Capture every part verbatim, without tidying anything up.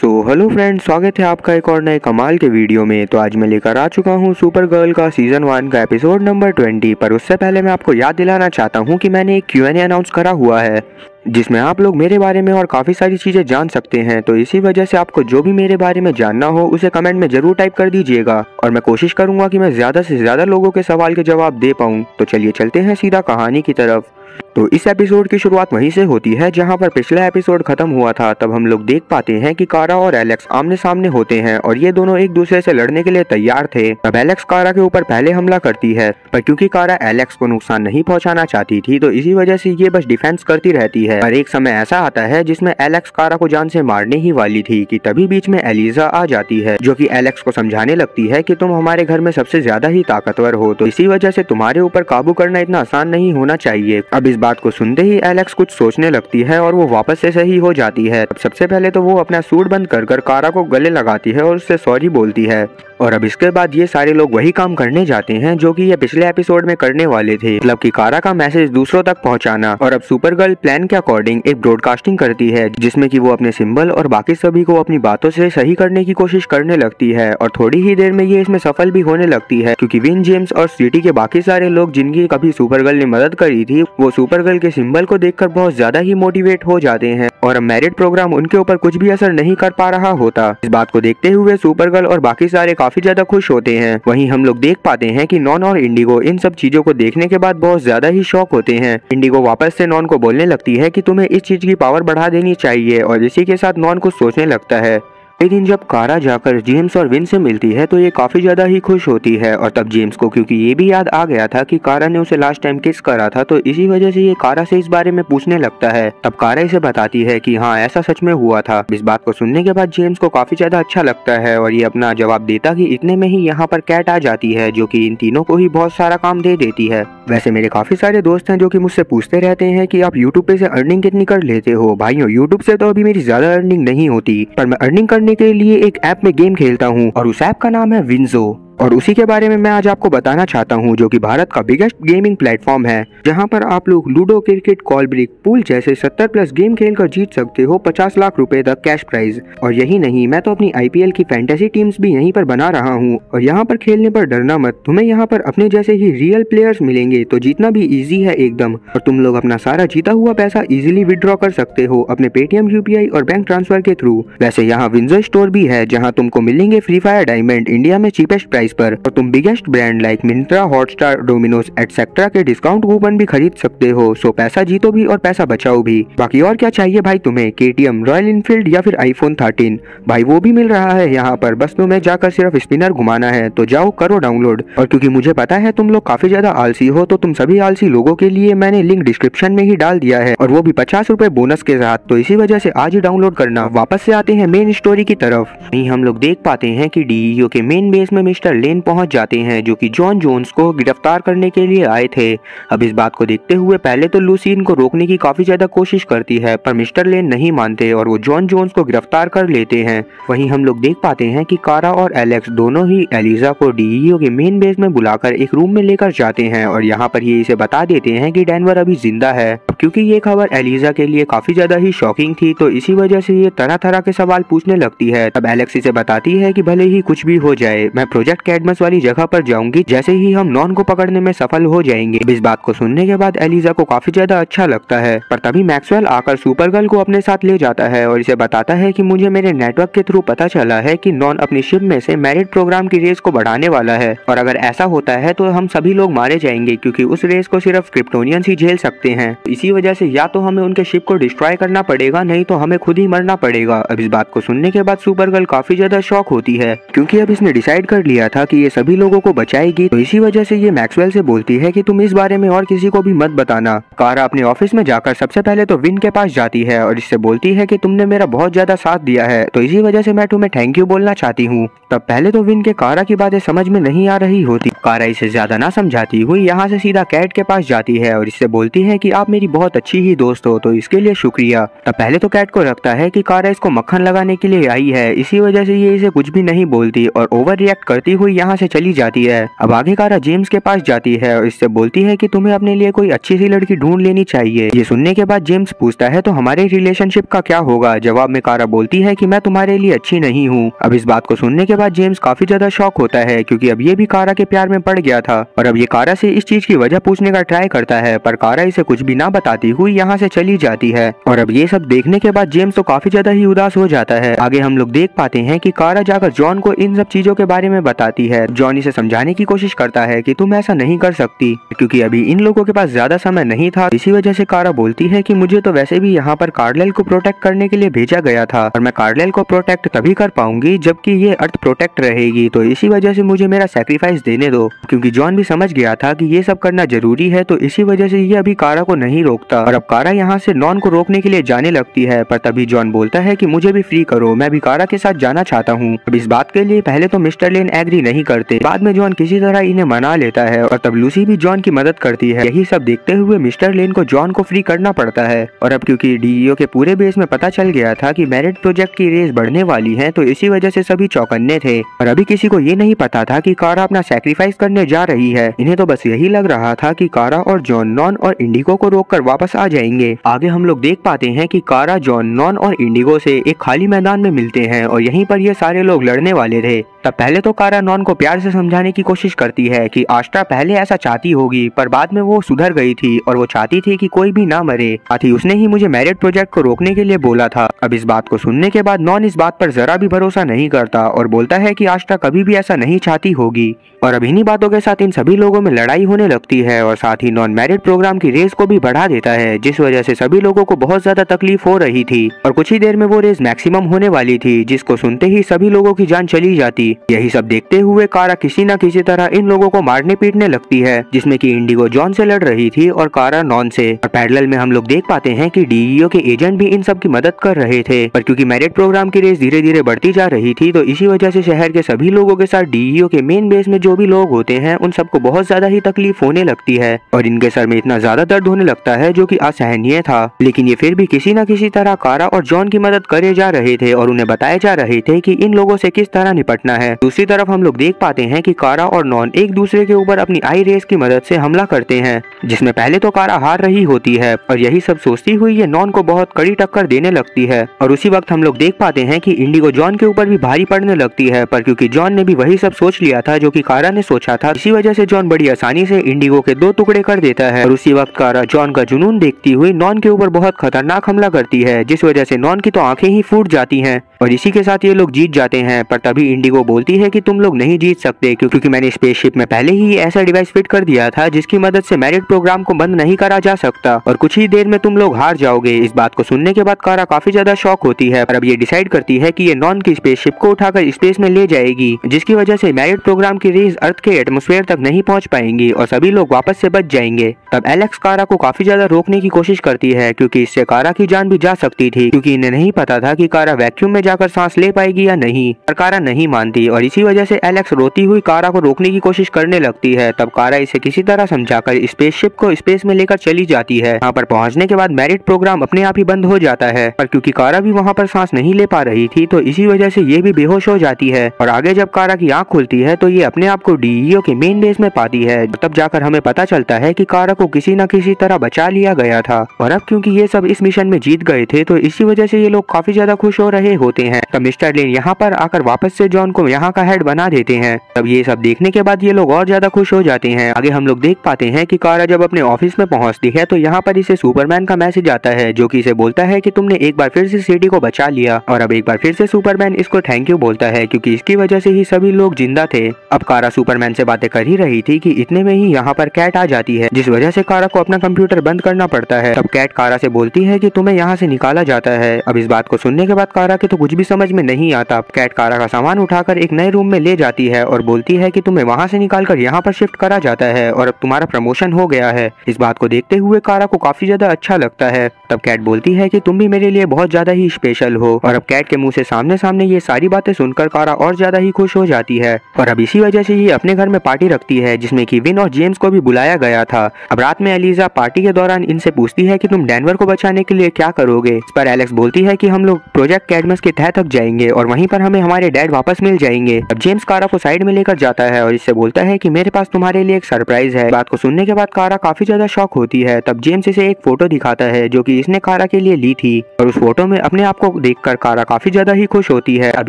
So hello friends, स्वागत है आपका एक और नए कमाल के वीडियो में। तो आज मैं लेकर आ चुका हूँ सुपर गर्ल का सीजन वन का एपिसोड नंबर ट्वेंटी। पर उससे पहले मैं आपको याद दिलाना चाहता हूँ कि मैंने एक क्यू एन ए अनाउंस करा हुआ है जिसमें आप लोग मेरे बारे में और काफ़ी सारी चीज़ें जान सकते हैं। तो इसी वजह से आपको जो भी मेरे बारे में जानना हो उसे कमेंट में ज़रूर टाइप कर दीजिएगा और मैं कोशिश करूँगा कि मैं ज़्यादा से ज़्यादा लोगों के सवाल के जवाब दे पाऊँ। तो चलिए चलते हैं सीधा कहानी की तरफ। तो इस एपिसोड की शुरुआत वहीं से होती है जहां पर पिछला एपिसोड खत्म हुआ था। तब हम लोग देख पाते हैं कि कारा और एलेक्स आमने सामने होते हैं और ये दोनों एक दूसरे से लड़ने के लिए तैयार थे। तब एलेक्स कारा के ऊपर पहले हमला करती है, पर क्योंकि कारा एलेक्स को नुकसान नहीं पहुंचाना चाहती थी तो इसी वजह से ये बस डिफेंस करती रहती है। और एक समय ऐसा आता है जिसमें एलेक्स कारा को जान से मारने ही वाली थी कि तभी बीच में एलिजा आ जाती है जो कि एलेक्स को समझाने लगती है कि तुम हमारे घर में सबसे ज्यादा ही ताकतवर हो, तो इसी वजह से तुम्हारे ऊपर काबू करना इतना आसान नहीं होना चाहिए। अब इस बात को सुनते ही एलेक्स कुछ सोचने लगती है और वो वापस से सही हो जाती है। अब सबसे पहले तो वो अपना सूट बंद कर कर कारा को गले लगाती है और उससे सॉरी बोलती है। और अब इसके बाद ये सारे लोग वही काम करने जाते हैं जो कि ये पिछले एपिसोड में करने वाले थे, मतलब कि कारा का मैसेज दूसरों तक पहुंचाना। और अब सुपर गर्ल प्लान के अकॉर्डिंग एक ब्रॉडकास्टिंग करती है जिसमें कि वो अपने सिंबल और बाकी सभी को अपनी बातों से सही करने की कोशिश करने लगती है। और थोड़ी ही देर में ये इसमें सफल भी होने लगती है क्योंकि विन जेम्स और सिटी के बाकी सारे लोग जिनकी कभी सुपर गर्ल ने मदद करी थी वो सुपरगर्ल के सिंबल को देखकर बहुत ज्यादा ही मोटिवेट हो जाते हैं और मैरिट प्रोग्राम उनके ऊपर कुछ भी असर नहीं कर पा रहा होता। इस बात को देखते हुए सुपरगर्ल और बाकी सारे काफी ज्यादा खुश होते हैं। वहीं हम लोग देख पाते हैं कि नॉन और इंडिगो इन सब चीजों को देखने के बाद बहुत ज्यादा ही शॉक होते हैं। इंडिगो वापस से नॉन को बोलने लगती है कि तुम्हें इस चीज की पावर बढ़ा देनी चाहिए और इसी के साथ नॉन कुछ सोचने लगता है। एक दिन जब कारा जाकर जेम्स और विन से मिलती है तो ये काफी ज्यादा ही खुश होती है। और तब जेम्स को क्योंकि ये भी याद आ गया था कि कारा ने उसे लास्ट टाइम किस करा था तो इसी वजह से ये कारा से इस बारे में पूछने लगता है। तब कारा इसे बताती है कि हाँ, ऐसा सच में हुआ था। इस बात को सुनने के बाद जेम्स को काफी ज्यादा अच्छा लगता है और ये अपना जवाब देता कि इतने में ही यहाँ पर कैट आ जाती है जो की इन तीनों को ही बहुत सारा काम दे देती है। वैसे मेरे काफी सारे दोस्त हैं जो की मुझसे पूछते रहते हैं कि आप यूट्यूब पे से अर्निंग कितनी कर लेते हो। भाइयों, यूट्यूब से तो अभी मेरी ज्यादा अर्निंग नहीं होती, पर मैं अर्निंग करने के लिए एक ऐप में गेम खेलता हूँ और उस ऐप का नाम है विनजो और उसी के बारे में मैं आज आपको बताना चाहता हूँ, जो कि भारत का बिगेस्ट गेमिंग प्लेटफॉर्म है जहाँ पर आप लोग ludo, cricket, call break, pool जैसे सत्तर प्लस गेम खेलकर जीत सकते हो पचास लाख रुपए तक कैश प्राइज। और यही नहीं, मैं तो अपनी आईपीएल की फैंटेसी टीम्स भी यहीं पर बना रहा हूँ और यहाँ पर खेलने पर डरना मत, तुम्हें यहाँ पर अपने जैसे ही रियल प्लेयर्स मिलेंगे तो जीतना भी ईजी है एकदम। और तुम लोग अपना सारा जीता हुआ पैसा इजिली विदड्रॉ कर सकते हो अपने पेटीएम, यूपीआई और बैंक ट्रांसफर के थ्रू। वैसे यहाँ विनजो स्टोर भी है जहाँ तुमको मिलेंगे फ्री फायर डायमंड इंडिया में चीपेस्ट प्राइस पर और तुम biggest brand like Myntra, Hotstar, Domino's etcetera के डिस्काउंट कूपन भी खरीद सकते हो। सो पैसा जीतो भी और पैसा बचाओ भी। बाकी और क्या चाहिए भाई तुम्हें, केटीएम, रॉयल इनफील्ड या फिर आईफोन थर्टीन। भाई वो भी मिल रहा है यहाँ पर, बस तुम्हें जाकर सिर्फ स्पिनर घुमाना है। तो जाओ करो डाउनलोड। और क्योंकि मुझे पता है तुम लोग काफी ज्यादा आलसी हो तो तुम सभी आलसी लोगों के लिए मैंने लिंक डिस्क्रिप्शन में ही डाल दिया है और वो भी पचास रूपए बोनस के साथ, तो इसी वजह से आज ही डाउनलोड करना। वापस से आते हैं मेन स्टोरी की तरफ। वहीं हम लोग देख पाते हैं कि डीईओ के मेन बेस में मिस्टर लेन पहुंच जाते हैं जो कि जॉन जोन्स को गिरफ्तार करने के लिए आए थे। अब इस बात को देखते हुए पहले तो लूसी इनको रोकने की काफी ज्यादा कोशिश करती है पर मिस्टर लेन नहीं मानते और वो जॉन जोन्स को गिरफ्तार कर लेते हैं। वहीं हम लोग देख पाते हैं कि कारा और एलेक्स दोनों ही एलिजा को डीईओ के मेन बेस में बुलाकर एक रूम में लेकर जाते हैं और यहाँ पर ये इसे बता देते हैं कि डैनवर अभी जिंदा है। क्योंकि ये खबर एलिजा के लिए काफी ज्यादा ही शॉकिंग थी तो इसी वजह से ये तरह तरह के सवाल पूछने लगती है। तब एलेक्स इसे बताती है कि भले ही कुछ भी हो जाए, मैं प्रोजेक्ट कैडमस वाली जगह पर जाऊंगी जैसे ही हम नॉन को पकड़ने में सफल हो जाएंगे। इस बात को सुनने के बाद एलिजा को काफी ज्यादा अच्छा लगता है पर तभी मैक्सवेल आकर सुपरगर्ल को अपने साथ ले जाता है और इसे बताता है कि मुझे मेरे नेटवर्क के थ्रू पता चला है कि नॉन अपनी शिप में से मैरिट प्रोग्राम की रेस को बढ़ाने वाला है और अगर ऐसा होता है तो हम सभी लोग मारे जाएंगे क्योंकि उस रेस को सिर्फ क्रिप्टोनियन ही झेल सकते हैं। इसी वजह से या तो हमें उनके शिप को डिस्ट्रॉय करना पड़ेगा नहीं तो हमें खुद ही मरना पड़ेगा। अब इस बात को सुनने के बाद सुपरगर्ल काफी ज्यादा शॉक होती है क्योंकि अब इसने डिसाइड कर लिया था कि ये सभी लोगों को बचाएगी, तो इसी वजह से ये मैक्सवेल से बोलती है कि तुम इस बारे में और किसी को भी मत बताना। कारा अपने ऑफिस में जाकर सबसे पहले तो विन के पास जाती है और इससे बोलती है कि तुमने मेरा बहुत ज्यादा साथ दिया है तो इसी वजह से मैं तुम्हें थैंक यू बोलना चाहती हूँ। तब पहले तो विन के कारा की बातें समझ में नहीं आ रही होती। कारा इसे ज्यादा ना समझाती हुई यहाँ से सीधा कैट के पास जाती है और इससे बोलती है कि आप मेरी बहुत अच्छी ही दोस्त हो तो इसके लिए शुक्रिया। तब पहले तो कैट को लगता है कि कारा इसको मक्खन लगाने के लिए आई है, इसी वजह से ये इसे कुछ भी नहीं बोलती और ओवर रिएक्ट करती हुई यहाँ से चली जाती है। अब आगे कारा जेम्स के पास जाती है और इससे बोलती है कि तुम्हें अपने लिए कोई अच्छी सी लड़की ढूंढ लेनी चाहिए। ये सुनने के बाद जेम्स पूछता है तो हमारे रिलेशनशिप का क्या होगा। जवाब में कारा बोलती है कि मैं तुम्हारे लिए अच्छी नहीं हूँ। अब इस बात को सुनने के बाद जेम्स काफी ज्यादा शॉक होता है क्योंकि अब ये भी कारा के प्यार में पड़ गया था और अब ये कारा से इस चीज की वजह पूछने का ट्राई करता है पर कारा इसे कुछ भी ना बताती हुई यहाँ से चली जाती है। और अब ये सब देखने के बाद जेम्स तो काफी ज्यादा ही उदास हो जाता है। आगे हम लोग देख पाते हैं कि कारा जाकर जॉन को इन सब चीजों के बारे में बताती है। जॉन इसे समझाने की कोशिश करता है कि तुम ऐसा नहीं कर सकती क्योंकि अभी इन लोगों के पास ज्यादा समय नहीं था। इसी वजह से कारा बोलती है कि मुझे तो वैसे भी यहाँ पर कार्लेल को प्रोटेक्ट करने के लिए भेजा गया था और मैं कार्लेल को प्रोटेक्ट तभी कर पाऊंगी जबकि ये अर्थ प्रोटेक्ट रहेगी, तो इसी वजह से मुझे मेरा सैक्रिफाइस देने दो। क्योंकि जॉन भी समझ गया था कि ये सब करना जरूरी है तो इसी वजह से ये अभी कारा को नहीं रोकता। और अब कारा यहाँ से नॉन को रोकने के लिए जाने लगती है पर तभी जॉन बोलता है कि मुझे भी फ्री करो, मैं भी कारा के साथ जाना चाहता हूँ। अब इस बात के लिए पहले तो मिस्टर लेन एग्री नहीं करते, बाद में जॉन किसी तरह इन्हें मना लेता है और तब लूसी भी जॉन की मदद करती है। यही सब देखते हुए मिस्टर लेन को जॉन को फ्री करना पड़ता है। और अब क्योंकि डीईओ के पूरे बेस में पता चल गया था कि मेरिट प्रोजेक्ट की रेस बढ़ने वाली है तो इसी वजह से सभी चौकन्ने थे और अभी किसी को ये नहीं पता था कि कारा अपना सैक्रिफाइस करने जा रही है। इन्हें तो बस यही लग रहा था कि कारा और जॉन नॉन और इंडिगो को रोककर वापस आ जाएंगे। आगे हम लोग देख पाते हैं कि कारा जॉन नॉन और इंडिगो से एक खाली मैदान में मिलते हैं और यहीं पर ये सारे लोग लड़ने वाले थे। तब पहले तो कारा नॉन को प्यार से समझाने की कोशिश करती है कि आस्ट्रा पहले ऐसा चाहती होगी पर बाद में वो सुधर गई थी और वो चाहती थी कि कोई भी ना मरे, साथ ही उसने ही मुझे मैरिट प्रोजेक्ट को रोकने के लिए बोला था। अब इस बात को सुनने के बाद नॉन इस बात पर जरा भी भरोसा नहीं करता और बोलता है कि आस्ट्रा कभी भी ऐसा नहीं चाहती होगी। और अब इन्हीं बातों के साथ इन सभी लोगों में लड़ाई होने लगती है और साथ ही नॉन मैरिट प्रोग्राम की रेस को भी बढ़ा देता है जिस वजह से सभी लोगों को बहुत ज्यादा तकलीफ हो रही थी। और कुछ ही देर में वो रेस मैक्सिमम होने वाली थी जिसको सुनते ही सभी लोगों की जान चली जाती। यही सब देखते हुए कारा किसी न किसी तरह इन लोगों को मारने पीटने लगती है जिसमें कि इंडिगो जॉन से लड़ रही थी और कारा नॉन से। और पैरेलल में हम लोग देख पाते हैं कि डीईओ के एजेंट भी इन सब की मदद कर रहे थे पर क्योंकि मैरिट प्रोग्राम की रेस धीरे धीरे बढ़ती जा रही थी तो इसी वजह से शहर के सभी लोगों के साथ डीईओ के मेन बेस में जो भी लोग होते हैं उन सबको बहुत ज्यादा ही तकलीफ होने लगती है और इनके सर में इतना ज्यादा दर्द होने लगता है जो कि असहनीय था। लेकिन ये फिर भी किसी न किसी तरह कारा और जॉन की मदद करे जा रहे थे और उन्हें बताए जा रहे थे कि इन लोगों से किस तरह निपटना है। दूसरी तरफ हम लोग देख पाते हैं कि कारा और नॉन एक दूसरे के ऊपर अपनी आई रेस की मदद से हमला करते हैं जिसमें पहले तो कारा हार रही होती है और यही सब सोचती हुई ये नॉन को बहुत कड़ी टक्कर देने लगती है। और उसी वक्त हम लोग देख पाते हैं कि इंडिगो जॉन के ऊपर भी भारी पड़ने लगती है पर क्योंकि जॉन ने भी वही सब सोच लिया था जो कि कारा ने सोचा था, इसी वजह से जॉन बड़ी आसानी से इंडिगो के दो टुकड़े कर देता है। और उसी वक्त कारा जॉन का जुनून देखती हुई नॉन के ऊपर बहुत खतरनाक हमला करती है जिस वजह से नॉन की तो आंखें ही फूट जाती हैं और इसी के साथ ये लोग जीत जाते हैं। पर तभी इंडिगो बोलती है कि तुम लोग नहीं जीत सकते क्योंकि मैंने स्पेसशिप में पहले ही ऐसा डिवाइस फिट कर दिया था जिसकी मदद से मैरिट प्रोग्राम को बंद नहीं करा जा सकता और कुछ ही देर में तुम लोग हार जाओगे। इस बात को सुनने के बाद कारा काफी ज्यादा शॉक होती है और अब ये डिसाइड करती है कि ये नॉन की स्पेसशिप को उठाकर स्पेस में ले जाएगी जिसकी वजह से मैरिट प्रोग्राम की रेस अर्थ के एटमोस्फेयर तक नहीं पहुंच पाएंगी और सभी लोग वापस से बच जाएंगे। तब एलेक्स कारा को काफी ज्यादा रोकने की कोशिश करती है क्योंकि इससे कारा की जान भी जा सकती थी क्योंकि इन्हें नहीं पता था कि कारा वैक्यूम में जाकर सांस ले पाएगी या नहीं, पर कारा नहीं मानती और इसी वजह से एलेक्स रोती हुई कारा को रोकने की कोशिश करने लगती है। तब कारा इसे किसी तरह समझाकर स्पेसशिप को स्पेस में लेकर चली जाती है। यहाँ पर पहुंचने के बाद मैरिट प्रोग्राम अपने आप ही बंद हो जाता है पर क्योंकि कारा भी वहाँ पर सांस नहीं ले पा रही थी तो इसी वजह से ये भी बेहोश हो जाती है। और आगे जब कारा की आंख खुलती है तो ये अपने आप को डीईओ के मेन बेस में पाती है। तब जाकर हमें पता चलता है कि कारा को किसी न किसी तरह बचा लिया गया था और अब क्योंकि ये सब इस मिशन में जीत गए थे तो इसी वजह से ये लोग काफी ज्यादा खुश हो रहे होते हैं। तब मिस्टर लेन यहाँ पर आकर वापस से जॉन को यहाँ का हेड बना देते हैं। तब ये सब देखने के बाद ये लोग और ज्यादा खुश हो जाते हैं। आगे हम लोग देख पाते हैं कि कारा जब अपने ऑफिस में पहुंचती है तो यहाँ पर इसे सुपरमैन का मैसेज आता है जो कि इसे बोलता है कि तुमने एक बार फिर से सिटी को बचा लिया। और अब एक बार फिर से सुपरमैन इसको थैंक यू बोलता है क्योंकि इसकी वजह से ही सभी लोग जिंदा थे। अब कारा सुपरमैन से बातें कर ही रही थी कि इतने में ही यहाँ पर कैट आ जाती है जिस वजह से कारा को अपना कंप्यूटर बंद करना पड़ता है। तब कैट कारा से बोलती है कि तुम्हें यहाँ से निकाला जाता है। अब इस बात को सुनने के बाद कारा के तो कुछ भी समझ में नहीं आता। कैट कारा का सामान उठाकर एक नए रूम में ले जाती है और बोलती है कि तुम्हें वहाँ से निकालकर यहाँ पर शिफ्ट करा जाता है और अब तुम्हारा प्रमोशन हो गया है। इस बात को देखते हुए कारा को काफी ज्यादा अच्छा लगता है। तब कैट बोलती है कि तुम भी मेरे लिए बहुत ज्यादा ही स्पेशल हो। और अब कैट के मुंह से सामने सामने ये सारी बातें सुनकर कारा और ज्यादा ही खुश हो जाती है। और अब इसी वजह से ये अपने घर में पार्टी रखती है जिसमें कि विन और जेम्स को भी बुलाया गया था। अब रात में एलिजा पार्टी के दौरान इनसे पूछती है कि तुम डेनवर को बचाने के लिए क्या करोगे। इस पर एलेक्स बोलती है कि हम लोग प्रोजेक्ट कैडमस के तह तक जाएंगे और वहीं पर हमें हमारे डैड वापस मिल जाएंगे। अब जेम्स कारा को साइड में लेकर जाता है और इससे बोलता है कि मेरे पास तुम्हारे लिए एक सरप्राइज है। बात को सुनने के बाद कारा काफी ज्यादा शॉक होती है। तब जेम्स इसे एक फोटो दिखाता है जो कि इसने कारा के लिए ली थी और उस फोटो में अपने आप को देखकर कारा काफी ज्यादा ही खुश होती है। अब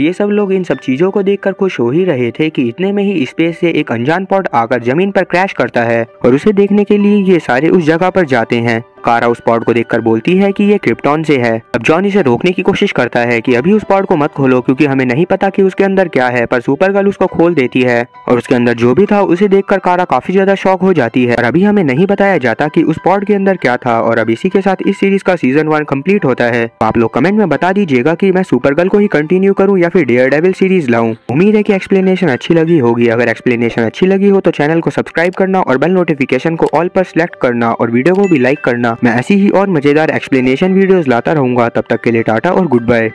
ये सब लोग इन सब चीजों को देखकर खुश हो ही रहे थे कि इतने में ही स्पेस से एक अनजान पॉड आकर जमीन पर क्रैश करता है और उसे देखने के लिए ये सारे उस जगह पर जाते हैं। कारा उस पॉड को देखकर बोलती है कि ये क्रिप्टॉन से है। अब जॉन इसे रोकने की कोशिश करता है कि अभी उस पॉड को मत खोलो क्योंकि हमें नहीं पता कि उसके अंदर क्या है, पर सुपरगर्ल उसको खोल देती है और उसके अंदर जो भी था उसे देखकर कारा काफी ज्यादा शॉक हो जाती है। और अभी हमें नहीं बताया जाता कि उस पॉड के अंदर क्या था। और अब इसी के साथ इस सीरीज का सीजन वन कम्प्लीट होता है। आप लोग कमेंट में बता दीजिएगा कि मैं सुपरगर्ल को ही कंटिन्यू करूँ या फिर डेयरडेविल सीरीज लाऊं। उम्मीद है कि एक्सप्लेनेशन अच्छी लगी होगी। अगर एक्सप्लेनेशन अच्छी लगी हो तो चैनल को सब्सक्राइब करना और बेल नोटिफिकेशन को ऑल पर सिलेक्ट करना और वीडियो को भी लाइक करना। मैं ऐसी ही और मजेदार एक्सप्लेनेशन वीडियोस लाता रहूंगा। तब तक के लिए टाटा और गुड बाय।